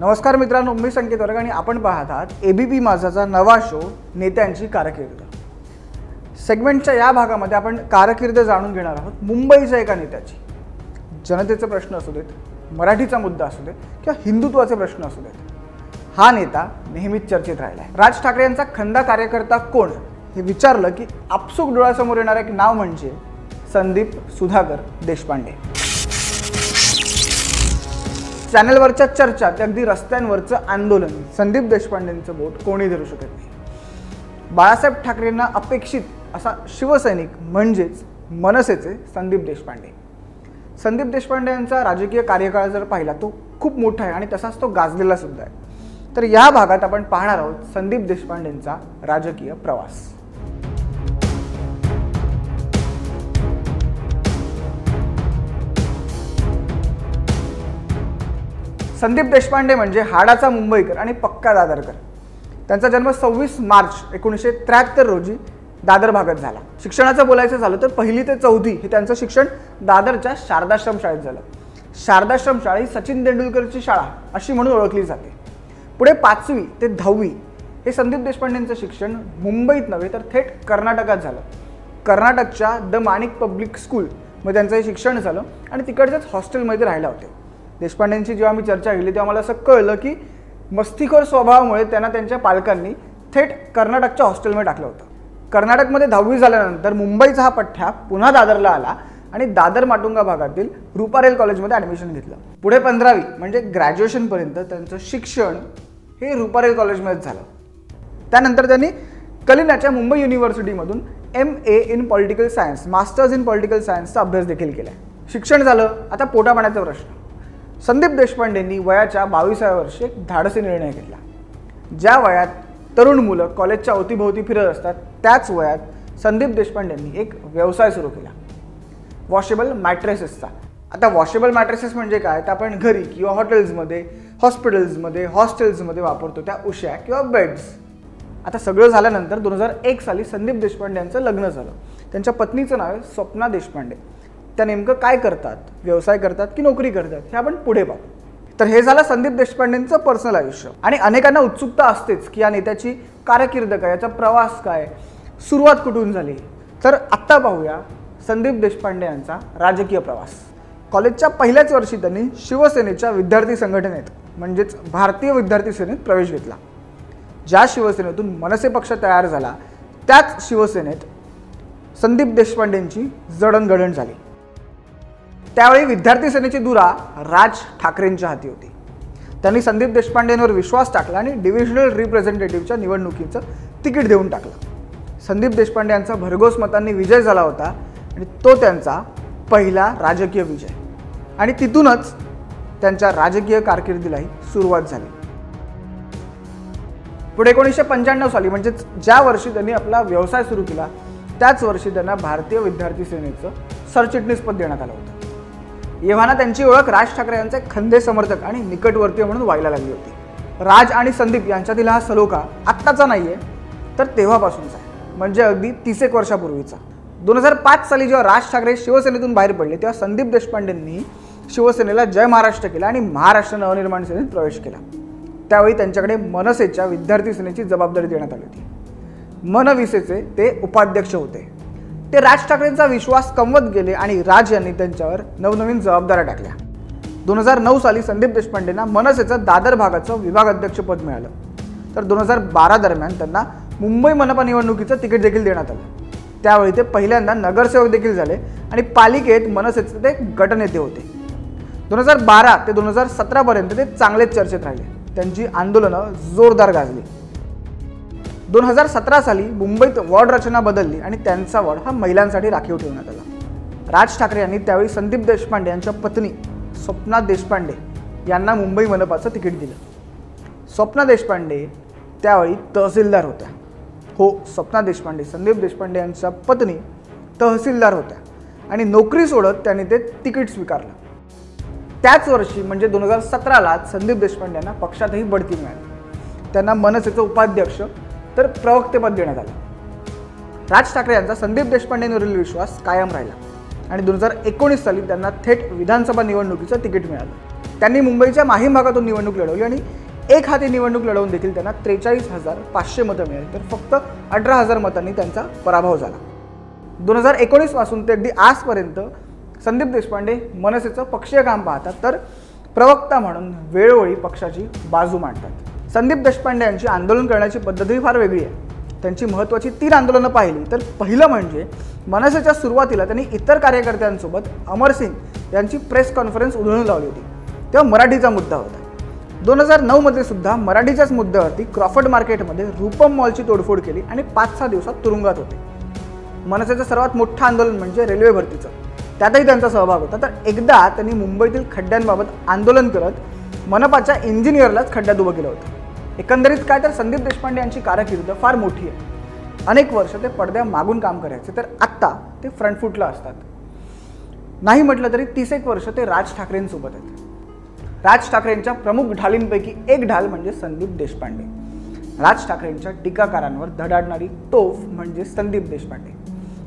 नमस्कार मित्रांनो, मी संकेत वर्ग आणि आपण पाहत आहात एबीपी माझाचा नवा शो नेत्यांची कारकीर्द. सेगमेंटच्या या भागामध्ये आपण कारकीर्द जाणून घेणार आहोत मुंबईच्या एका नेत्याची. जनतेचे प्रश्न असू देत, मराठीचा मुद्दा असू देत किंवा हिंदुत्वाचे प्रश्न असू देत, हा नेता नेहमीच चर्चेत राहिला आहे. राज ठाकरे यांचा खंदा कार्यकर्ता कोण हे विचारलं की आपसूक डोळ्यासमोर येणारं एक नाव म्हणजे संदीप सुधाकर देशपांडे. चॅनलवरच्या चर्चा ते अगदी रस्त्यांवरचं आंदोलन, संदीप देशपांडेंचं बोट कोणी धरू शकत नाही. बाळासाहेब ठाकरेंना अपेक्षित असा शिवसैनिक म्हणजेच मनसेचे संदीप देशपांडे. संदीप देशपांडे यांचा राजकीय कार्यकाळ जर पाहिला तो खूप मोठा आहे आणि तसाच तो गाजलेला सुद्धा आहे. तर या भागात आपण पाहणार आहोत संदीप देशपांडेंचा राजकीय प्रवास. संदीप देशपांडे म्हणजे हाडाचा मुंबईकर आणि पक्का दादरकर. त्यांचा जन्म 26 मार्च 1973 रोजी दादर भागात झाला. शिक्षणाचं बोलायचं झालं तर 1 ते 4 हे त्यांचं शिक्षण दादरच्या शारदाश्रम शाळेत झालं. शारदाश्रम शाळा ही सचिन तेंडुलकरची शाळा अशी म्हणून ओळखली जाते. पुढे 5वी ते 10वी हे संदीप देशपांडेंचं शिक्षण मुंबईत नव्हे तर थेट कर्नाटकात झालं. कर्नाटकच्या माणिक पब्लिक स्कूल मध्ये त्यांचं हे शिक्षण झालं आणि तिकडच्याच हॉस्टेलमध्ये राहिला होते. देशपांडेंची जेव्हा मी चर्चा केली तेव्हा मला असं कळलं की मस्तीखोर स्वभावामुळे त्यांना त्यांच्या पालकांनी थेट कर्नाटकच्या हॉस्टेलमध्ये टाकलं होतं. कर्नाटकमध्ये 10वी झाल्यानंतर मुंबईचा हा पठ्ठ्या पुन्हा दादरला आला आणि दादर माटुंगा भागातील रूपारेल कॉलेजमध्ये ॲडमिशन घेतलं. पुढे 15वी म्हणजे ग्रॅज्युएशनपर्यंत त्यांचं शिक्षण हे रूपारेल कॉलेजमध्येच झालं. त्यानंतर त्यांनी कलिनाच्या मुंबई युनिव्हर्सिटीमधून MA in political science, masters in political सायन्सचा अभ्यास देखील केला. शिक्षण झालं. आता पोटापाण्याचा प्रश्न. संदीप देशपांडेंनी वयाच्या 22व्या वर्षी एक धाडसी निर्णय घेतला. ज्या वयात तरुण मुलं कॉलेजच्या अवतीभोवती फिरत असतात त्याच वयात संदीप देशपांडेंनी एक व्यवसाय सुरू केला, वॉशेबल मॅट्रेसेसचा. आता वॉशेबल मॅट्रेसेस म्हणजे काय तर आपण घरी किंवा हॉटेल्समध्ये, हॉस्पिटल्समध्ये, हॉस्टेल्समध्ये वापरतो त्या उशा किंवा बेड्स. आता सगळं झाल्यानंतर 2001 साली संदीप देशपांडे यांचं लग्न झालं. त्यांच्या पत्नीचं नाव आहे स्वप्ना देशपांडे. त्या नेमकं काय करतात, व्यवसाय करतात की नोकरी करतात, हे आपण पुढे पाहू. तर हे झालं संदीप देशपांडेंचं पर्सनल आयुष्य. आणि अनेकांना उत्सुकता असतेच की या नेत्याची कारकीर्द काय, याचा प्रवास काय, सुरुवात कुठून झाली. तर आत्ता पाहूया संदीप देशपांडे यांचा राजकीय प्रवास. कॉलेजच्या पहिल्याच वर्षी त्यांनी शिवसेनेच्या विद्यार्थी संघटनेत म्हणजेच भारतीय विद्यार्थी सेनेत प्रवेश घेतला. ज्या शिवसेनेतून मनसे पक्ष तयार झाला त्याच शिवसेनेत संदीप देशपांडेंची जडणघडण झाली. त्यावेळी विद्यार्थी सेनेची धुरा राज ठाकरेंच्या हाती होती. त्यांनी संदीप देशपांडेंवर विश्वास टाकला आणि डिव्हिजनल रिप्रेझेंटेटिव्हच्या निवडणुकीचं तिकीट देऊन टाकलं. संदीप देशपांडे यांचा भरघोस मतांनी विजय झाला होता आणि तो त्यांचा पहिला राजकीय विजय. आणि तिथूनच त्यांच्या राजकीय कारकिर्दीलाही सुरुवात झाली. पुढे 1995 साली म्हणजेच ज्या वर्षी त्यांनी आपला व्यवसाय सुरू केला त्याच वर्षी त्यांना भारतीय विद्यार्थी सेनेचं सरचिटणीसपद देण्यात आलं होतं. एव्हाना त्यांची ओळख राज ठाकरे यांचे खंदे समर्थक आणि निकटवर्तीय म्हणून व्हायला लागली होती. राज आणि संदीप यांच्यातील हा सलोखा आत्ताचा नाहीये तर तेव्हापासूनचा आहे, म्हणजे अगदी 30 वर्षापूर्वीचा. 2005 साली जेव्हा राज ठाकरे शिवसेनेतून बाहेर पडले तेव्हा संदीप देशपांडेंनी शिवसेनेला जय महाराष्ट्र केला आणि महाराष्ट्र नवनिर्माण सेनेत प्रवेश केला. त्यावेळी त्यांच्याकडे मनसेच्या विद्यार्थी सेनेची जबाबदारी देण्यात आली होती. मनविसेचे ते उपाध्यक्ष होते. ते राज ठाकरेंचा विश्वास कमवत गेले आणि राज यांनी त्यांच्यावर नवनवीन जबाबदाऱ्या टाकल्या. 2009 साली संदीप देशपांडेंना मनसेचं दादर भागाचं विभागाध्यक्षपद मिळालं. तर 2012 दरम्यान त्यांना मुंबई मनपा निवडणुकीचं तिकीट देखील देण्यात आलं. त्यावेळी ते पहिल्यांदा नगरसेवक देखील झाले आणि पालिकेत मनसेचे ते गटनेते होते. 2012 ते 2017पर्यंत ते चांगलेच चर्चेत राहिले. त्यांची आंदोलनं जोरदार गाजली. 2017 साली मुंबईत वॉर्ड रचना बदलली आणि त्यांचा वॉर्ड हा महिलांसाठी राखीव ठेवण्यात आला. राज ठाकरे यांनी त्यावेळी संदीप देशपांडे यांच्या पत्नी स्वप्ना देशपांडे यांना मुंबई मनपाचं तिकीट दिलं. स्वप्ना देशपांडे त्यावेळी तहसीलदार होत्या. हो, स्वप्ना देशपांडे संदीप देशपांडे यांच्या पत्नी तहसीलदार होत्या आणि नोकरी सोडत त्यांनी ते तिकीट स्वीकारलं. त्याच वर्षी म्हणजे 2017ला संदीप देशपांडे यांना पक्षातही बढती मिळाली. त्यांना मनसेचं उपाध्यक्ष तर प्रवक्तेपद देण्यात आलं. राज ठाकरे यांचा संदीप देशपांडेंवरील विश्वास कायम राहिला आणि 2019 साली त्यांना थेट विधानसभा निवडणुकीचं तिकीट मिळालं. त्यांनी मुंबईच्या माहीम भागातून निवडणूक लढवली आणि एक हाती निवडणूक लढवून देखील त्यांना 43,500 मतं मिळाली, तर फक्त 18,000 मतांनी त्यांचा पराभव झाला। 2019 पासून ते अगदी आजपर्यंत संदीप देशपांडे मनसेचं पक्षीय काम पाहतात, तर प्रवक्ता म्हणून वेळोवेळी पक्षाची बाजू मांडतात। संदीप देशपांडे यांची आंदोलन करण्याची पद्धतही फार वेगळी आहे। त्यांची महत्त्वाची 3 आंदोलनं पाहिली तर पहिलं म्हणजे मनसेच्या सुरुवातीला त्यांनी इतर कार्यकर्त्यांसोबत अमरसिंग यांची प्रेस कॉन्फरन्स उधळून लावली होती, तेव्हा मराठीचा मुद्दा होता। 2009 मध्ये सुद्धा मराठीच्याच मुद्द्यावरती क्रॉफर्ड मार्केटमध्ये रूपम मॉलची तोडफोड केली आणि 5-6 दिवसात तुरुंगात होते। मनसेचं सर्वात मोठं आंदोलन म्हणजे रेल्वे भरतीचं, त्यातही त्यांचा सहभाग होता। तर एकदा त्यांनी मुंबईतील खड्ड्यांबाबत आंदोलन करत मनपाच्या इंजिनियरलाच खड्ड्यात उभं केलं होतं। एकंदरीत काय तर संदीप देशपांडे यांची कारकीर्द फार मोठी आहे। अनेक वर्ष ते पडद्या मागून काम करायचे, तर आत्ता ते फ्रंटफूटला असतात। नाही म्हटलं तरी 30 वर्ष ते राज ठाकरेंसोबत आहेत। राज ठाकरेंच्या प्रमुख ढालींपैकी एक ढाल म्हणजे संदीप देशपांडे। राज ठाकरेंच्या टीकाकारांवर धडाडणारी तोफ म्हणजे संदीप देशपांडे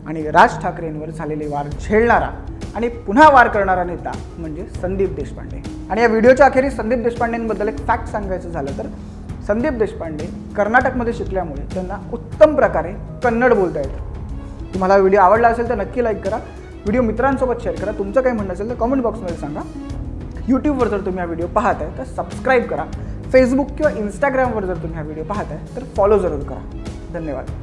आणि राज ठाकरेंवर झालेले वार झेलणारा आणि पुन्हा वार करणारा नेता म्हणजे संदीप देशपांडे। आणि या व्हिडिओच्या अखेरीस संदीप देशपांडेंबद्दल एक फॅक्ट सांगायचं झालं तर संदीप देशपांडे कर्नाटकमध्ये शिकल्यामुळे त्यांना उत्तम प्रकारे कन्नड बोलता येतं। तुम्हाला व्हिडिओ आवडला असेल तर नक्की लाईक करा, व्हिडिओ मित्रांसोबत शेअर करा, तुमचं काही म्हणणं असेल तर कमेंट बॉक्समध्ये सांगा। यूट्यूबवर जर तुम्ही हा व्हिडिओ पाहताय तर सबस्क्राइब करा, फेसबुक किंवा इंस्टाग्रामवर जर तुम्ही हा व्हिडिओ पाहताय तर फॉलो जरूर करा। धन्यवाद।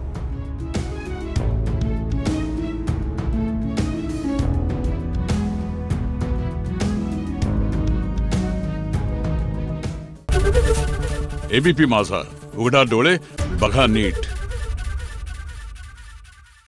एबीपी माझा, उघडा डोळे बघा नीट।